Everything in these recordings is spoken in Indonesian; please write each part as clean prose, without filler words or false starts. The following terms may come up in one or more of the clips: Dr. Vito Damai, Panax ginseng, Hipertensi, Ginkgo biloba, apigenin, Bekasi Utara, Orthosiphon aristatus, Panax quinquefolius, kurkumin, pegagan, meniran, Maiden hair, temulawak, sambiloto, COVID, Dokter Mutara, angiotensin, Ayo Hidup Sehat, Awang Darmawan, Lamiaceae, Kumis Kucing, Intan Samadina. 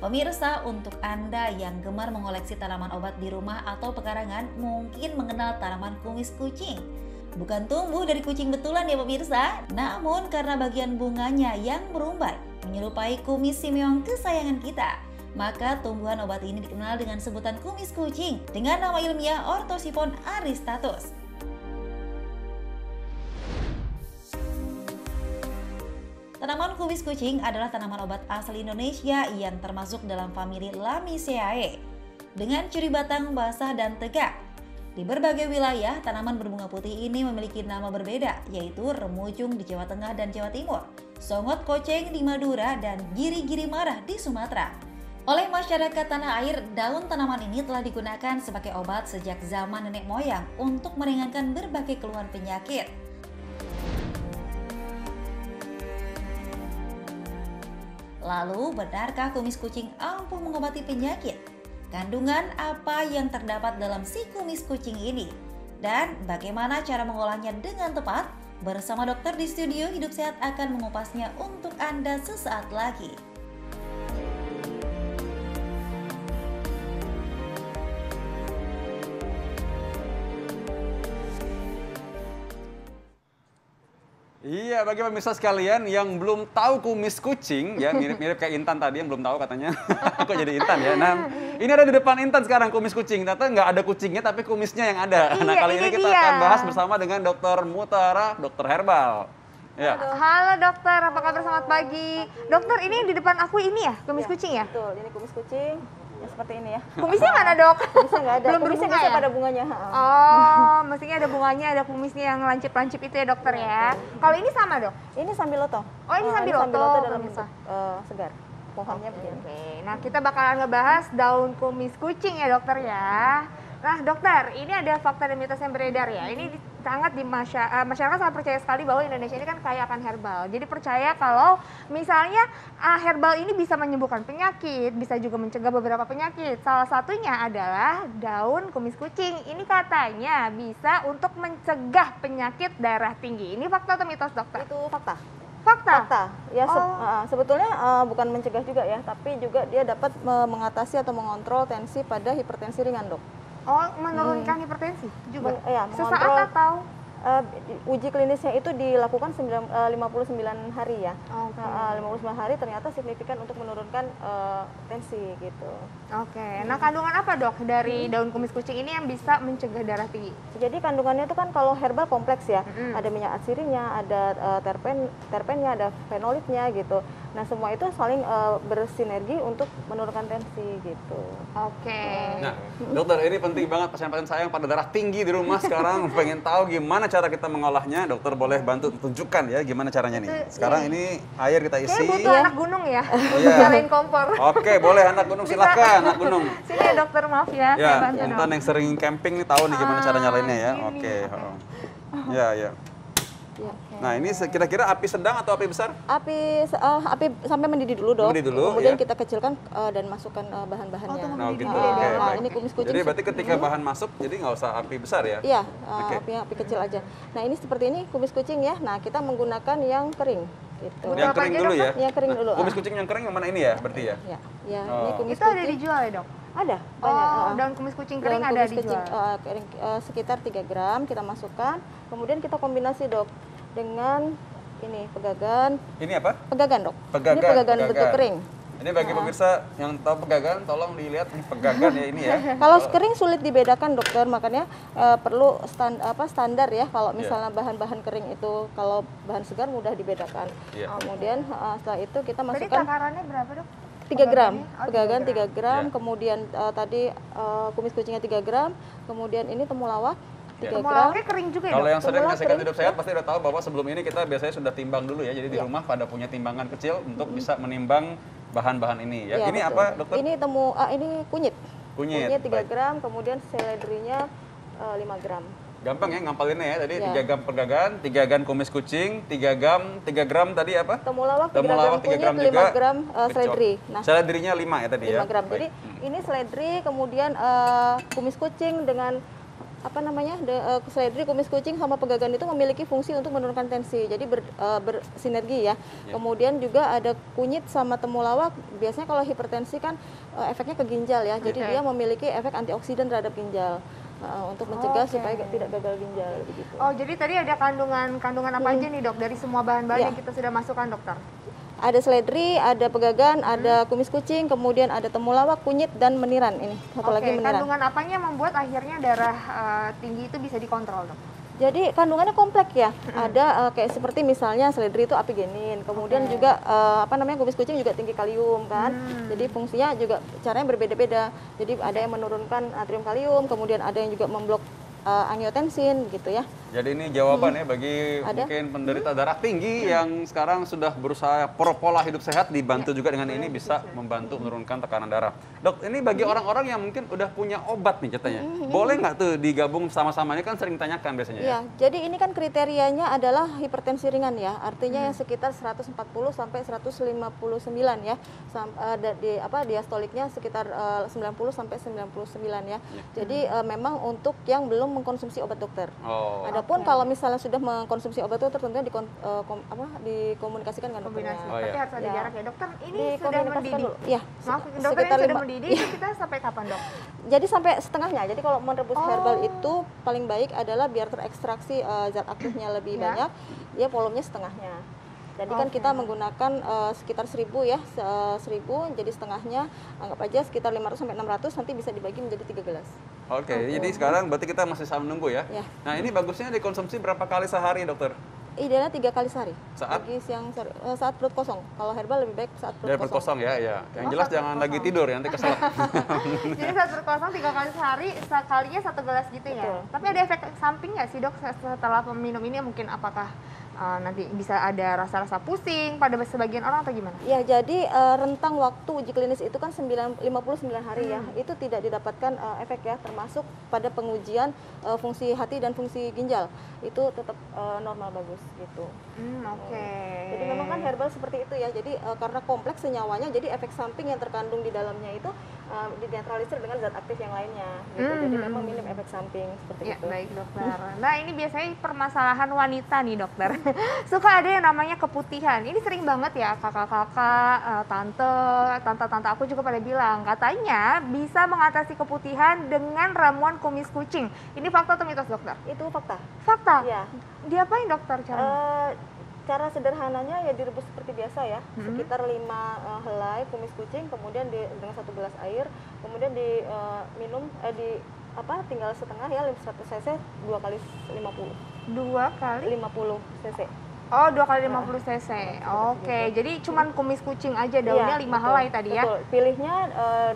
Pemirsa, untuk Anda yang gemar mengoleksi tanaman obat di rumah atau pekarangan, mungkin mengenal tanaman kumis kucing. Bukan tumbuh dari kucing betulan ya pemirsa, namun karena bagian bunganya yang merumbai menyerupai kumis simeon kesayangan kita. Maka tumbuhan obat ini dikenal dengan sebutan kumis kucing dengan nama ilmiah Orthosiphon aristatus. Tanaman kumis kucing adalah tanaman obat asli Indonesia yang termasuk dalam famili Lamiaceae dengan ciri batang basah dan tegak. Di berbagai wilayah, tanaman berbunga putih ini memiliki nama berbeda, yaitu remujung di Jawa Tengah dan Jawa Timur, songot koceng di Madura, dan giri-giri marah di Sumatera. Oleh masyarakat tanah air, daun tanaman ini telah digunakan sebagai obat sejak zaman nenek moyang untuk meringankan berbagai keluhan penyakit. Lalu, benarkah kumis kucing ampuh mengobati penyakit? Kandungan apa yang terdapat dalam si kumis kucing ini? Dan bagaimana cara mengolahnya dengan tepat? Bersama dokter di studio Hidup Sehat akan mengupasnya untuk Anda sesaat lagi. Iya, bagi pemirsa sekalian yang belum tahu kumis kucing, ya mirip-mirip kayak Intan tadi yang belum tahu katanya. Kok jadi Intan ya? Nah, ini ada di depan Intan sekarang kumis kucing. Ternyata nggak ada kucingnya tapi kumisnya yang ada. Iya, nah, kali ini kita akan bahas bersama dengan Dokter Mutara, dokter herbal. Ya. Halo dokter, apa kabar? Selamat pagi. Dokter, ini di depan aku ini ya, kumis kucing ya? Betul, ini kumis kucing. Ya, seperti ini ya. Kumisnya mana dok? Kumisnya nggak ada. Belum berbunga ya? Pada bunganya. Oh, mestinya ada bunganya, ada kumisnya yang lancip-lancip itu ya dokter ya. Kalau ini sama dok? Ini sambiloto. Oh, ini sambiloto dalam bentuk segar. Pohonnya begini. Okay. Nah, kita bakalan ngebahas daun kumis kucing ya dokter ya. Nah dokter, ini ada fakta dan mitos yang beredar ya. Ini sangat di masyarakat sangat percaya sekali bahwa Indonesia ini kan kaya akan herbal. Jadi percaya kalau misalnya herbal ini bisa menyembuhkan penyakit, bisa juga mencegah beberapa penyakit. Salah satunya adalah daun kumis kucing. Ini katanya bisa untuk mencegah penyakit darah tinggi. Ini fakta atau mitos dokter? Itu fakta. Fakta? Fakta. Ya, sebetulnya bukan mencegah juga ya, tapi juga dia dapat mengatasi atau mengontrol tensi pada hipertensi ringan dok. Oh, menurunkan hipertensi juga? Ya, sesaat atau? Uji klinisnya itu dilakukan 59 hari ya. Okay. 59 hari ternyata signifikan untuk menurunkan tensi gitu. Oke, okay. Nah kandungan apa dok dari daun kumis kucing ini yang bisa mencegah darah tinggi? Jadi kandungannya itu kan kalau herbal kompleks ya. Ada minyak atsirinya, ada terpennya, ada fenolitnya gitu. Nah semua itu saling bersinergi untuk menurunkan tensi gitu. Oke. Okay. Nah dokter, ini penting banget pasien-pasien saya yang pada darah tinggi di rumah sekarang pengen tahu gimana cara kita mengolahnya. Dokter boleh bantu tunjukkan ya gimana caranya nih. Sekarang ini air kita isi. Kayak butuh anak gunung ya. Nyalain kompor. Oke, boleh anak gunung, silakan anak gunung. Sini ya dokter, maaf ya. Ya, Intan yang sering camping nih tahu nih gimana cara nyalainnya ya. Oke. Ya, ya. Nah ini kira-kira api sedang atau api besar? Api sampai mendidih dulu dok. Mendidih dulu, kemudian kita kecilkan dan masukkan bahan-bahannya. Oh, nah, gitu. Nah, ini kumis kucing. Jadi berarti ketika bahan masuk, jadi nggak usah api besar ya? Iya, api kecil aja. Nah ini seperti ini kumis kucing ya. Nah kita menggunakan yang kering. Gitu. Yang kering dulu ya? Yang kering dulu. Kumis kucing yang kering yang mana ini ya? Berarti ya? Iya. Ya, ini kumis kucing. Itu ada dijual ya dok? Ada. Banyak. Daun kumis kucing kering ada dijual? Sekitar 3 gram kita masukkan. Kemudian kita kombinasi dok dengan ini pegagan. Ini apa? Pegagan dok. Pegagan. Ini pegagan bentuk kering. Ini bagi pemirsa yang tahu pegagan, tolong dilihat nih pegagan ya ini ya. Kalau kering sulit dibedakan dokter, makanya perlu standar ya. Kalau misalnya bahan-bahan kering itu, kalau bahan segar mudah dibedakan. Yeah. Kemudian setelah itu kita masukkan. Jadi takarannya berapa dok? 3 gram, pegagan 3 gram, kemudian tadi kumis kucingnya 3 gram, kemudian ini temulawak. Temulawaknya kering juga ya? Kalau yang sering nasihat hidup sehat pasti udah tahu bahwa sebelum ini kita biasanya sudah timbang dulu ya. Jadi di rumah pada punya timbangan kecil untuk bisa menimbang bahan-bahan ini ya. Ini apa dokter? Ini kunyit. Kunyit 3 gram, kemudian seledrinya 5 gram. Gampang ya ngampalinnya ya, tadi 3 gram pegagan, 3 gram kumis kucing, 3 gram tadi apa? Temulawak, 3 gram kunyit, 5 gram seledri. Nah, seledrinya 5 ya tadi ya? 5 gram, jadi ini seledri, kemudian kumis kucing dengan apa namanya, seledri, kumis kucing sama pegagan itu memiliki fungsi untuk menurunkan tensi, jadi bersinergi ya. Kemudian juga ada kunyit sama temulawak, biasanya kalau hipertensi kan efeknya ke ginjal ya, jadi dia memiliki efek antioksidan terhadap ginjal untuk mencegah supaya tidak gagal ginjal begitu. Oh, jadi tadi ada kandungan apa aja nih dok dari semua bahan-bahan yang kita sudah masukkan dokter? Ada seledri, ada pegagan, ada kumis kucing, kemudian ada temulawak, kunyit, dan meniran. Ini satu lagi meniran. Kandungan apanya membuat akhirnya darah tinggi itu bisa dikontrol dok? Jadi kandungannya kompleks ya. Ada kayak seperti misalnya seledri itu apigenin, kemudian juga apa namanya, kumis kucing juga tinggi kalium kan. Jadi fungsinya juga caranya berbeda-beda. Jadi ada yang menurunkan natrium kalium, kemudian ada yang juga memblok angiotensin gitu ya. Jadi ini jawabannya bagi mungkin penderita darah tinggi yang sekarang sudah berusaha pola hidup sehat, dibantu juga dengan ini bisa membantu menurunkan tekanan darah. Dok, ini bagi orang-orang yang mungkin udah punya obat nih katanya, boleh nggak tuh digabung sama-samanya, kan sering tanyakan biasanya ya? Jadi ini kan kriterianya adalah hipertensi ringan ya, artinya yang sekitar 140 sampai 159 ya, di apa diastoliknya sekitar 90 sampai 99 ya. Jadi memang untuk yang belum mengkonsumsi obat dokter. Adapun kalau misalnya sudah mengkonsumsi obat itu tentunya dikomunikasikan dengan dokternya. Tapi harus ada jarak ya dokter. Ini sudah mendidih. Ya, maaf, dokter ini sudah mendidih. Kita sampai kapan dok? Jadi sampai setengahnya. Jadi kalau merebus herbal itu paling baik adalah biar terekstraksi zat aktifnya lebih banyak, dia volumenya setengahnya. Jadi kan kita menggunakan sekitar 1000 ya, 1000, jadi setengahnya anggap aja sekitar 500 sampai 600, nanti bisa dibagi menjadi 3 gelas. Jadi sekarang berarti kita masih sama menunggu ya. Nah, ini bagusnya dikonsumsi berapa kali sehari, dokter? Idealnya 3 kali sehari. Saat? Pagi, siang, sore. Saat perut kosong. Kalau herbal lebih baik saat perut kosong. Perut kosong ya, ya. Yang jelas jangan lagi tidur ya, nanti kesel. Jadi saat perut kosong 3 kali sehari, sekalinya 1 gelas gitu ya. Tapi ada efek samping nggak sih dok setelah minum ini, mungkin apakah nanti bisa ada rasa-rasa pusing pada sebagian orang atau gimana? Ya, jadi rentang waktu uji klinis itu kan 59 hari ya. Itu tidak didapatkan efek ya, termasuk pada pengujian fungsi hati dan fungsi ginjal. Itu tetap normal bagus gitu. Jadi memang kan herbal seperti itu ya. Jadi karena kompleks senyawanya, jadi efek samping yang terkandung di dalamnya itu dinetralisir dengan zat aktif yang lainnya gitu. Jadi memang minim efek samping seperti itu. Baik dokter. Nah, ini biasanya permasalahan wanita nih dokter. Suka ada yang namanya keputihan. Ini sering banget ya kakak-kakak, tante-tante aku juga pada bilang katanya bisa mengatasi keputihan dengan ramuan kumis kucing. Ini fakta atau mitos dokter? Itu fakta. Fakta? Iya. Diapain dokter caranya? Cara sederhananya ya direbus seperti biasa ya, sekitar 5 helai kumis kucing, kemudian dengan 1 gelas air, kemudian diminum tinggal setengah ya, 100 cc 2 kali 50. 2 kali 50 cc. Oh, 2 kali 50 cc. Jadi cuman kumis kucing aja, daunnya 5 helai tadi ya. Betul. Pilihnya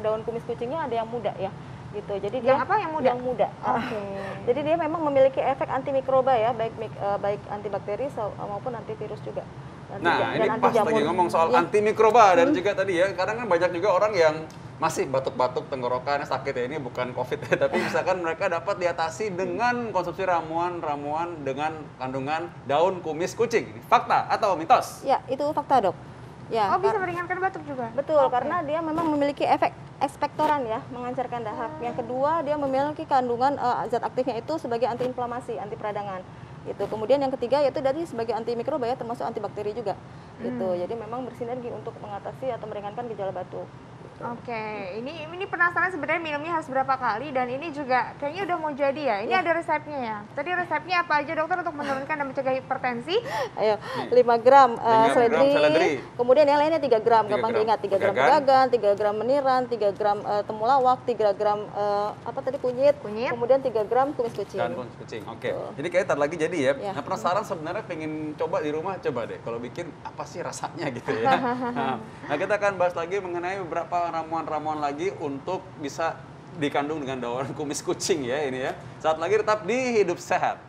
daun kumis kucingnya ada yang muda ya. Gitu. Jadi yang muda. Jadi dia memang memiliki efek antimikroba ya, baik antibakteri maupun antivirus juga. Nah, ini pas lagi ngomong soal antimikroba dan juga tadi ya, kadang kan banyak juga orang yang masih batuk-batuk, tenggorokan sakit ya, ini bukan COVID ya, tapi misalkan mereka dapat diatasi dengan konsumsi ramuan-ramuan dengan kandungan daun kumis kucing. Fakta atau mitos? Ya, itu fakta, dok. Ya, bisa meringankan batuk juga? Betul, karena dia memang memiliki efek ekspektoran ya, mengencerkan dahak. Yang kedua, dia memiliki kandungan zat aktifnya itu sebagai antiinflamasi, anti peradangan. Gitu. Kemudian yang ketiga yaitu dari sebagai antimikroba ya, termasuk antibakteri juga. Gitu. Jadi memang bersinergi untuk mengatasi atau meringankan gejala batuk. Gitu. Ini penasaran sebenarnya minumnya harus berapa kali, dan ini juga kayaknya udah mau jadi ya. Ini ada resepnya ya. Tadi resepnya apa aja dokter untuk menurunkan dan mencegah hipertensi? Ayo, 5 gram seledri. Kemudian yang lainnya 3 gram, gampang diingat. 3 gram pegagan, 3 gram meniran, 3 gram temulawak, 3 gram kunyit, kemudian 3 gram kumis kucing. Jadi kayak tadi lagi jadi ya. Nah, penasaran sebenarnya pengen coba di rumah, coba deh kalau bikin apa sih rasanya gitu ya. Nah, kita akan bahas lagi mengenai beberapa ramuan-ramuan lagi untuk bisa dikandung dengan daun kumis kucing ya ini ya. Saat lagi tetap di Hidup Sehat.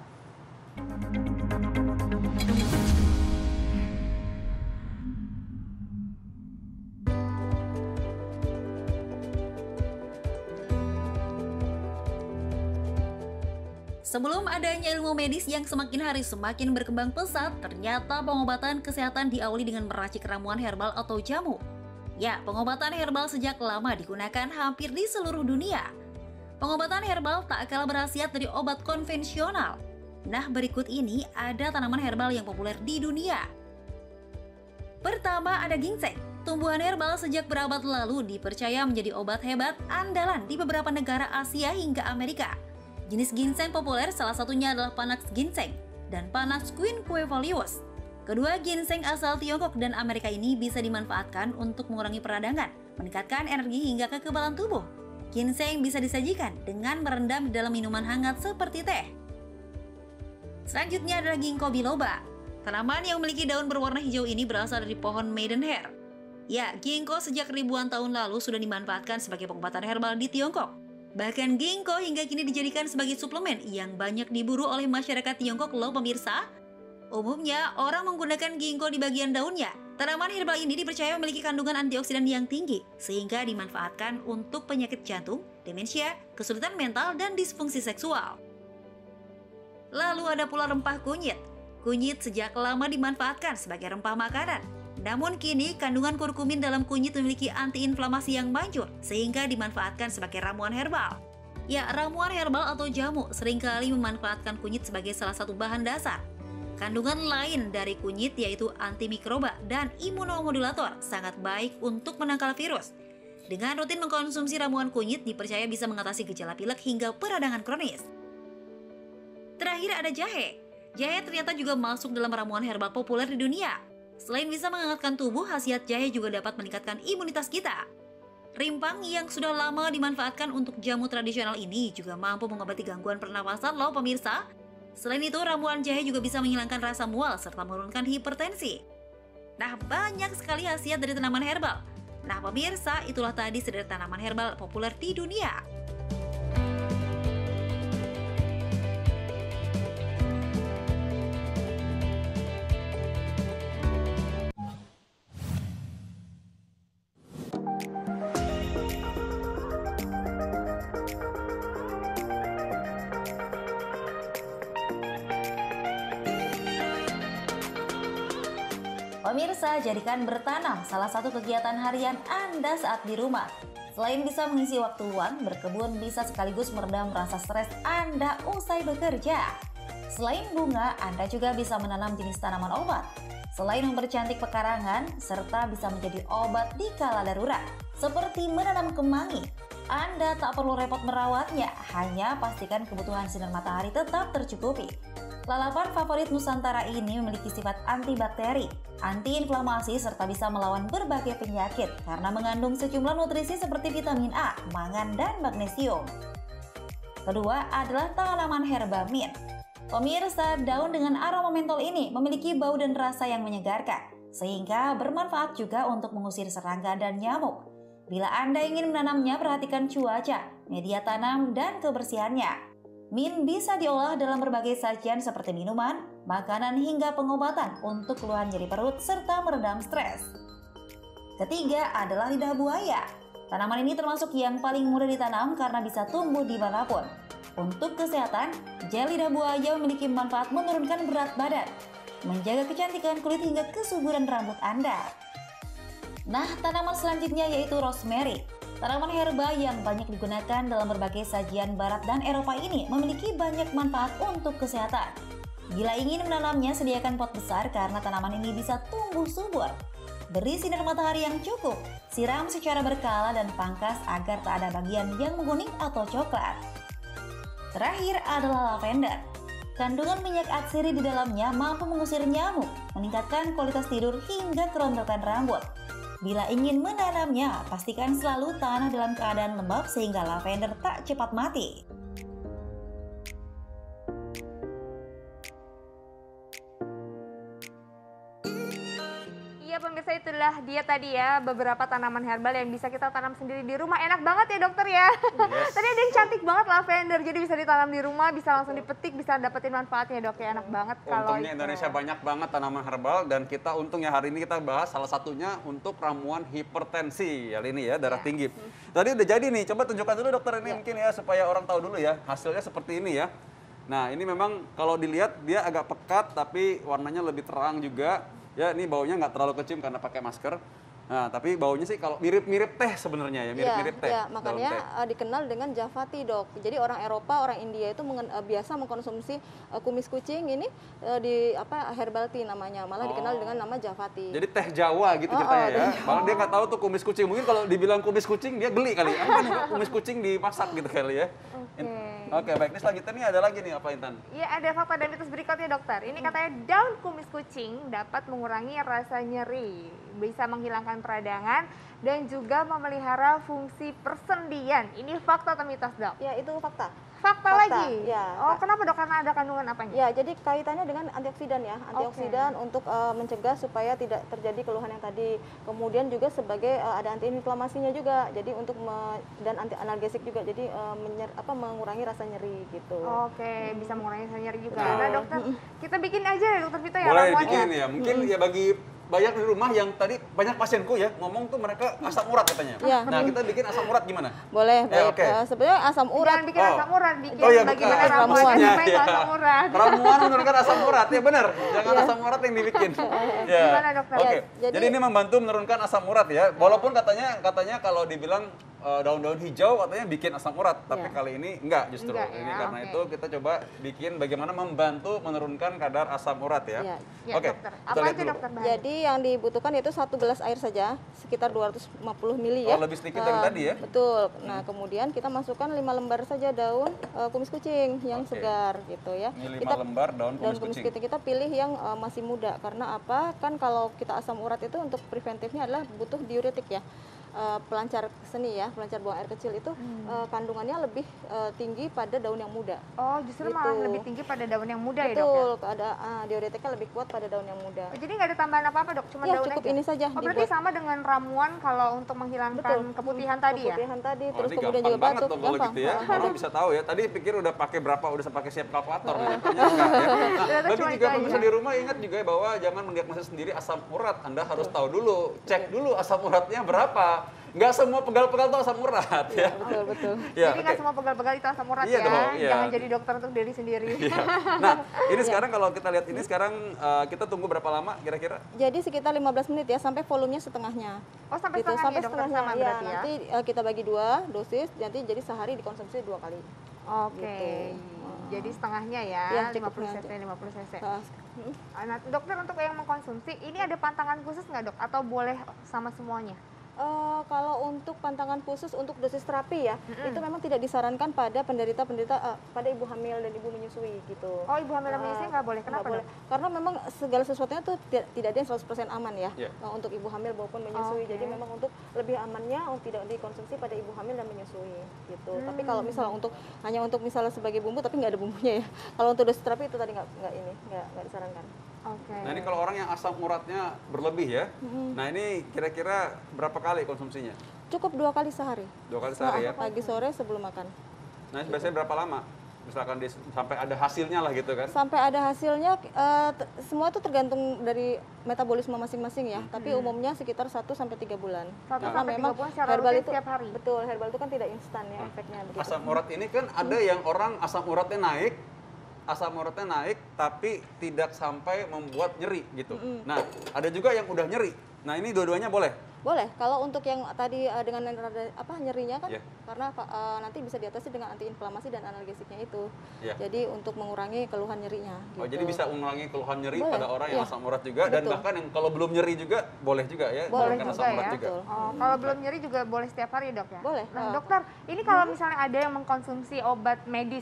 Sebelum adanya ilmu medis yang semakin hari semakin berkembang pesat, ternyata pengobatan kesehatan diawali dengan meracik ramuan herbal atau jamu. Ya, pengobatan herbal sejak lama digunakan hampir di seluruh dunia. Pengobatan herbal tak kalah berkhasiat dari obat konvensional. Nah, berikut ini ada tanaman herbal yang populer di dunia. Pertama, ada ginseng. Tumbuhan herbal sejak berabad lalu dipercaya menjadi obat hebat andalan di beberapa negara Asia hingga Amerika. Jenis ginseng populer salah satunya adalah Panax ginseng dan Panax quinquefolius. Kedua ginseng asal Tiongkok dan Amerika ini bisa dimanfaatkan untuk mengurangi peradangan, meningkatkan energi hingga kekebalan tubuh. Ginseng bisa disajikan dengan merendam di dalam minuman hangat seperti teh. Selanjutnya adalah Ginkgo biloba. Tanaman yang memiliki daun berwarna hijau ini berasal dari pohon Maiden hair. Ya, ginkgo sejak ribuan tahun lalu sudah dimanfaatkan sebagai pengobatan herbal di Tiongkok. Bahkan ginkgo hingga kini dijadikan sebagai suplemen yang banyak diburu oleh masyarakat Tiongkok loh pemirsa. Umumnya, orang menggunakan ginkgo di bagian daunnya. Tanaman herbal ini dipercaya memiliki kandungan antioksidan yang tinggi, sehingga dimanfaatkan untuk penyakit jantung, demensia, kesulitan mental, dan disfungsi seksual. Lalu ada pula rempah kunyit. Kunyit sejak lama dimanfaatkan sebagai rempah makanan. Namun kini, kandungan kurkumin dalam kunyit memiliki antiinflamasi yang manjur, sehingga dimanfaatkan sebagai ramuan herbal. Ya, ramuan herbal atau jamu seringkali memanfaatkan kunyit sebagai salah satu bahan dasar. Kandungan lain dari kunyit yaitu antimikroba dan imunomodulator sangat baik untuk menangkal virus. Dengan rutin mengkonsumsi ramuan kunyit dipercaya bisa mengatasi gejala pilek hingga peradangan kronis. Terakhir ada jahe. Jahe ternyata juga masuk dalam ramuan herbal populer di dunia. Selain bisa menghangatkan tubuh, khasiat jahe juga dapat meningkatkan imunitas kita. Rimpang yang sudah lama dimanfaatkan untuk jamu tradisional ini juga mampu mengobati gangguan pernapasan loh pemirsa. Selain itu, ramuan jahe juga bisa menghilangkan rasa mual serta menurunkan hipertensi. Nah, banyak sekali khasiat dari tanaman herbal. Nah, pemirsa, itulah tadi sederet tanaman herbal populer di dunia. Pemirsa, jadikan bertanam salah satu kegiatan harian Anda saat di rumah. Selain bisa mengisi waktu luang, berkebun bisa sekaligus meredam rasa stres Anda usai bekerja. Selain bunga, Anda juga bisa menanam jenis tanaman obat. Selain mempercantik pekarangan, serta bisa menjadi obat di kala darurat. Seperti menanam kemangi, Anda tak perlu repot merawatnya, hanya pastikan kebutuhan sinar matahari tetap tercukupi. Lalapan favorit Nusantara ini memiliki sifat antibakteri, antiinflamasi, serta bisa melawan berbagai penyakit karena mengandung sejumlah nutrisi seperti vitamin A, mangan, dan magnesium. Kedua adalah tanaman herba mint. Pemirsa, daun dengan aroma mentol ini memiliki bau dan rasa yang menyegarkan, sehingga bermanfaat juga untuk mengusir serangga dan nyamuk. Bila Anda ingin menanamnya, perhatikan cuaca, media tanam, dan kebersihannya. Mint bisa diolah dalam berbagai sajian seperti minuman, makanan, hingga pengobatan untuk keluhan nyeri perut serta meredam stres. Ketiga adalah lidah buaya. Tanaman ini termasuk yang paling mudah ditanam karena bisa tumbuh dimanapun. Untuk kesehatan, gel lidah buaya memiliki manfaat menurunkan berat badan, menjaga kecantikan kulit hingga kesuburan rambut Anda. Nah, tanaman selanjutnya yaitu rosemary. Tanaman herba yang banyak digunakan dalam berbagai sajian barat dan Eropa ini memiliki banyak manfaat untuk kesehatan. Bila ingin menanamnya, sediakan pot besar karena tanaman ini bisa tumbuh subur. Beri sinar matahari yang cukup, siram secara berkala dan pangkas agar tak ada bagian yang menguning atau coklat. Terakhir adalah lavender. Kandungan minyak atsiri di dalamnya mampu mengusir nyamuk, meningkatkan kualitas tidur hingga kerontokan rambut. Bila ingin menanamnya, pastikan selalu tanah dalam keadaan lembab sehingga lavender tak cepat mati. Iya pemirsa, itulah dia tadi ya beberapa tanaman herbal yang bisa kita tanam sendiri di rumah. Enak banget ya dokter ya. Yes. Tadi ada yang cantik banget lavender, jadi bisa ditanam di rumah, bisa langsung dipetik, bisa dapetin manfaatnya dok ya. Enak banget kalau untungnya itu. Indonesia banyak banget tanaman herbal dan kita untungnya hari ini kita bahas salah satunya untuk ramuan hipertensi kali ini ya, darah tinggi. Tadi udah jadi nih, coba tunjukkan dulu dokter ini mungkin ya supaya orang tahu dulu ya hasilnya seperti ini ya. Nah ini memang kalau dilihat dia agak pekat tapi warnanya lebih terang juga. Ya, ini baunya nggak terlalu kecium karena pakai masker. Nah, tapi baunya sih kalau mirip-mirip teh sebenarnya ya, mirip-mirip teh. Ya, makanya teh dikenal dengan Java Tea, Dok. Jadi orang Eropa, orang India itu biasa mengkonsumsi kumis kucing ini di apa herbal tea namanya, malah dikenal dengan nama Java Tea. Jadi teh Jawa gitu ceritanya ya. Malah dia nggak tahu tuh kumis kucing. Mungkin kalau dibilang kumis kucing dia geli kali. Apa nih kumis kucing dimasak gitu kali ya. Oke, baik. Ini selanjutnya nih ada lagi nih apa, Intan? Iya, ada fakta dan mitos berikutnya, Dokter. Ini katanya daun kumis kucing dapat mengurangi rasa nyeri, bisa menghilangkan peradangan, dan juga memelihara fungsi persendian. Ini fakta atau mitos, Dok? Ya, itu fakta. Fakta lagi? Ya. Oh, kenapa, Dok? Karena ada kandungan apanya? Ya, jadi kaitannya dengan antioksidan ya. Antioksidan untuk mencegah supaya tidak terjadi keluhan yang tadi. Kemudian juga sebagai ada antiinflamasinya juga. Jadi untuk dan anti-analgesik juga. Jadi mengurangi rasa nyeri gitu. Oke, bisa mengurangi rasa nyeri juga. Nah, Dokter, kita bikin aja ya, Dokter Vito ya. Boleh bikin ya. Mungkin ya bagi banyak di rumah yang tadi banyak pasienku ya ngomong tuh mereka asam urat katanya. Ya. Nah, kita bikin asam urat gimana? Boleh. Sebenarnya asam urat bikin asam urat, bikin bagaimana ramuan supaya asam urat. Ramuan menurunkan asam urat ya benar. Jangan asam urat yang dibikin. Gimana, Dokter? Oke. Jadi ini membantu menurunkan asam urat ya. Walaupun katanya kalau dibilang daun-daun hijau katanya bikin asam urat, tapi kali ini enggak justru. Ini karena itu kita coba bikin bagaimana membantu menurunkan kadar asam urat ya. Oke. Apa itu, Dokter? Jadi yang dibutuhkan yaitu 1 gelas air saja, sekitar 250 ml ya. Oh, lebih sedikit dari tadi ya. Betul. Nah, kemudian kita masukkan 5 lembar saja daun kumis kucing yang segar gitu ya. Ini 5 lembar daun kumis kucing. Kita pilih yang masih muda karena apa? Kan kalau kita asam urat itu untuk preventifnya adalah butuh diuretik ya. Pelancar seni ya, pelancar buang air kecil itu kandungannya lebih tinggi pada daun yang muda. Oh, justru gitu. Malah lebih tinggi pada daun yang muda ya, Dok? Betul, ada diuretiknya lebih kuat pada daun yang muda. Jadi nggak ada tambahan apa-apa, Dok? Cuma daun cukup aja? Ini saja. Oh, berarti sama dengan ramuan kalau untuk menghilangkan keputihan tadi ya? Keputihan tadi, terus kemudian juga batuk. Gampang banget gitu ya, kalau bisa tahu ya. Tadi pikir udah pakai berapa, udah pakai siap kalkulator. Bagi juga pemirsa di rumah ingat juga bahwa jangan mendiagnosis sendiri asam urat. Anda harus tahu dulu, cek dulu asam uratnya berapa. Nggak semua pegal-pegal itu asam urat ya. Betul. Jadi nggak semua pegal-pegal itu asam urat ya. Jangan jadi dokter untuk diri sendiri. Nah, ini sekarang kalau kita lihat ini sekarang kita tunggu berapa lama kira-kira? Jadi sekitar 15 menit ya sampai volumenya setengahnya. Oh, sampai gitu, setengahnya sama berarti ya. Nanti kita bagi 2 dosis nanti jadi sehari dikonsumsi 2 kali. Oke. Gitu. Jadi setengahnya ya, 50 cc. Nah, Dokter, untuk yang mengkonsumsi ini ada pantangan khusus nggak, Dok? Atau boleh sama semuanya? Kalau untuk pantangan khusus untuk dosis terapi ya, itu memang tidak disarankan pada penderita-penderita, pada ibu hamil dan ibu menyusui gitu. Oh, ibu hamil dan menyusui nggak boleh? Kenapa? Nggak boleh. Karena memang segala sesuatunya tuh tidak ada yang 100% aman ya, untuk ibu hamil maupun menyusui. Jadi memang untuk lebih amannya tidak dikonsumsi pada ibu hamil dan menyusui gitu. Tapi kalau misalnya untuk hanya untuk misalnya sebagai bumbu tapi nggak ada bumbunya ya. Kalau untuk dosis terapi itu tadi nggak disarankan. Okay. Nah, ini kalau orang yang asam uratnya berlebih ya, nah ini kira-kira berapa kali konsumsinya? Cukup 2 kali sehari. 2 kali sehari ya? Pagi sore sebelum makan. Nah, biasanya berapa lama? Misalkan sampai ada hasilnya lah gitu kan? Sampai ada hasilnya, semua itu tergantung dari metabolisme masing-masing ya. Tapi umumnya sekitar 1–3 bulan. Karena memang herbal itu setiap hari. Betul, herbal itu kan tidak instan ya efeknya. Begitu. Asam urat ini kan ada yang orang asam uratnya naik, tapi tidak sampai membuat nyeri gitu. Nah, ada juga yang udah nyeri. Nah, ini dua-duanya boleh? Boleh. Kalau untuk yang tadi dengan nyerinya kan karena nanti bisa diatasi dengan antiinflamasi dan analgesiknya itu. Jadi untuk mengurangi keluhan nyerinya gitu. Oh, jadi bisa mengurangi keluhan nyeri pada orang yang asam urat juga. Betul. Dan bahkan yang kalau belum nyeri juga boleh juga ya. Boleh juga asam urat juga. Oh, kalau belum nyeri juga boleh setiap hari, Dok ya? Boleh. Nah, Dokter, ini kalau misalnya ada yang mengkonsumsi obat medis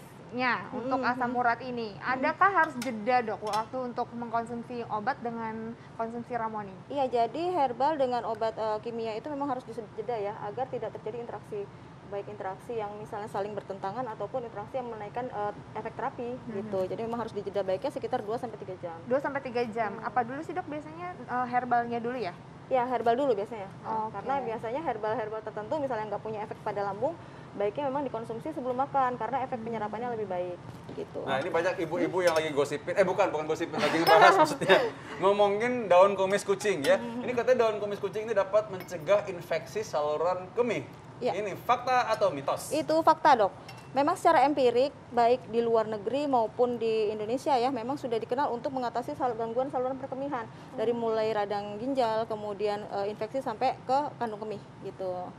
untuk asam urat ini, adakah harus jeda, Dok, waktu untuk mengkonsumsi obat dengan konsumsi ramuan ini? Iya, jadi herbal dengan obat kimia itu memang harus dijeda ya, agar tidak terjadi interaksi, baik interaksi yang misalnya saling bertentangan ataupun interaksi yang menaikkan efek terapi gitu. Jadi memang harus dijeda baiknya sekitar 2–3 jam. 2–3 jam. Apa dulu sih, Dok, biasanya herbalnya dulu ya? Ya, herbal dulu biasanya. Karena biasanya herbal-herbal tertentu misalnya nggak punya efek pada lambung, baiknya memang dikonsumsi sebelum makan karena efek penyerapannya lebih baik gitu. Nah, ini banyak ibu-ibu yang lagi gosipin, bukan gosipin, lagi ngebahas maksudnya ngomongin daun kumis kucing ya. Ini katanya daun kumis kucing ini dapat mencegah infeksi saluran kemih. Ini fakta atau mitos? Itu fakta, Dok. Memang secara empirik, baik di luar negeri maupun di Indonesia ya, memang sudah dikenal untuk mengatasi gangguan saluran perkemihan. Dari mulai radang ginjal, kemudian infeksi sampai ke kandung kemih gitu.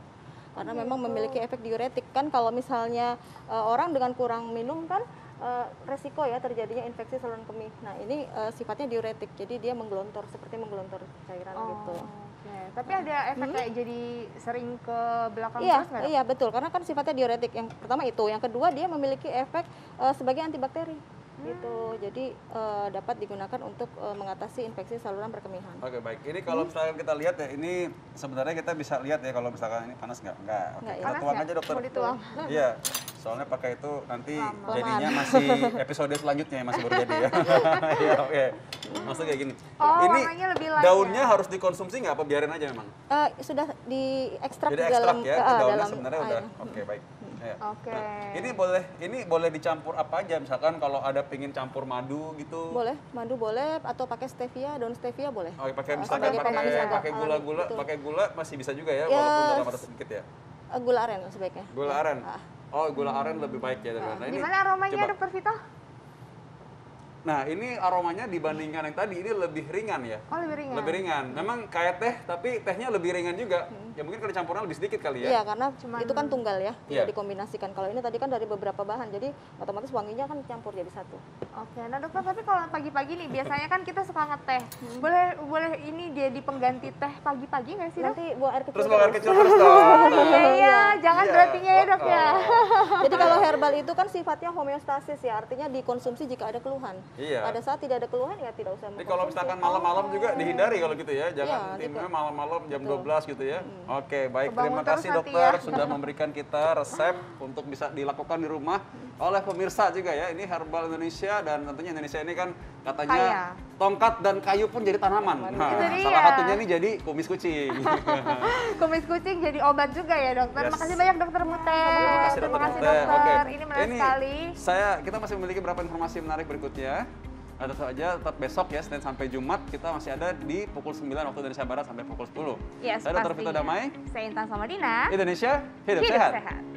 Karena memang memiliki efek diuretik kan, kalau misalnya orang dengan kurang minum kan resiko ya terjadinya infeksi saluran kemih. Nah ini sifatnya diuretik, jadi dia menggelontor, seperti menggelontor cairan gitu. Okay. Tapi ada efek kayak jadi sering ke belakang terus nggak? Iya betul, karena kan sifatnya diuretik. Yang pertama itu, yang kedua dia memiliki efek sebagai antibakteri gitu. Jadi dapat digunakan untuk mengatasi infeksi saluran perkemihan. Oke, baik. Ini kalau misalkan kita lihat ya, ini sebenarnya kita bisa lihat ya kalau misalkan ini panas nggak? Enggak. Oke, kita tuang aja dokter. Iya. Soalnya pakai itu nanti jadinya masih episode selanjutnya yang masih baru jadi ya. Iya, oke. Maksudnya kayak gini. Ini daunnya harus dikonsumsi nggak? Apa biarin aja memang? Sudah diekstrak di dalam ya, daunnya sebenarnya udah. Oke, baik. Ya. Oke. Nah, ini boleh dicampur apa aja, misalkan kalau ada pingin campur madu gitu. Boleh, madu boleh, atau pakai stevia, daun stevia boleh. Oh, pakai misalkan pakai gula-gula, gitu. Pakai gula masih bisa juga ya, walaupun dalam batas sedikit ya. Gula aren sebaiknya. Gula aren. Oh, gula aren lebih baik ya daripada ini. Gimana aromanya, Dokter Vito? Nah, ini aromanya dibandingkan yang tadi, ini lebih ringan ya. Oh, lebih ringan. Lebih ringan. Memang kayak teh, tapi tehnya lebih ringan juga. Ya mungkin karena campurnya lebih sedikit kali ya. Iya, karena itu kan tunggal ya, tidak dikombinasikan. Kalau ini tadi kan dari beberapa bahan, jadi otomatis wanginya kan campur jadi satu. Oke, nah dokter, tapi kalau pagi-pagi nih, biasanya kan kita suka ngeteh. Boleh ini jadi pengganti teh pagi-pagi nggak sih, Dok? Nanti buang air kecil. Terus buang air kecil terus, Iya, jangan berartinya ya, Dok ya. Jadi kalau herbal itu kan sifatnya homeostasis ya, artinya dikonsumsi jika ada keluhan. Iya. Pada saat tidak ada keluhan ya tidak usah. Jadi kalau misalkan malam-malam juga dihindari kalau gitu ya, jangan timnya malam-malam jam 12 gitu ya. Oke, baik. Terima kasih dokter sudah memberikan kita resep untuk bisa dilakukan di rumah oleh pemirsa juga ya. Ini herbal Indonesia dan tentunya Indonesia ini kan katanya tongkat dan kayu pun jadi tanaman. Nah, salah satunya ini jadi kumis kucing. Kumis kucing jadi obat juga ya dokter. Makasih banyak Dokter Mutara. Terima kasih dokter. Ini menarik sekali. Kita masih memiliki beberapa informasi menarik berikutnya. Nah, tentu saja tetap besok ya, Senin sampai Jumat kita masih ada di pukul 9 waktu Indonesia Barat sampai pukul 10. Saya Dr. Vito Damai. Saya Intan Samadina. Indonesia hidup sehat.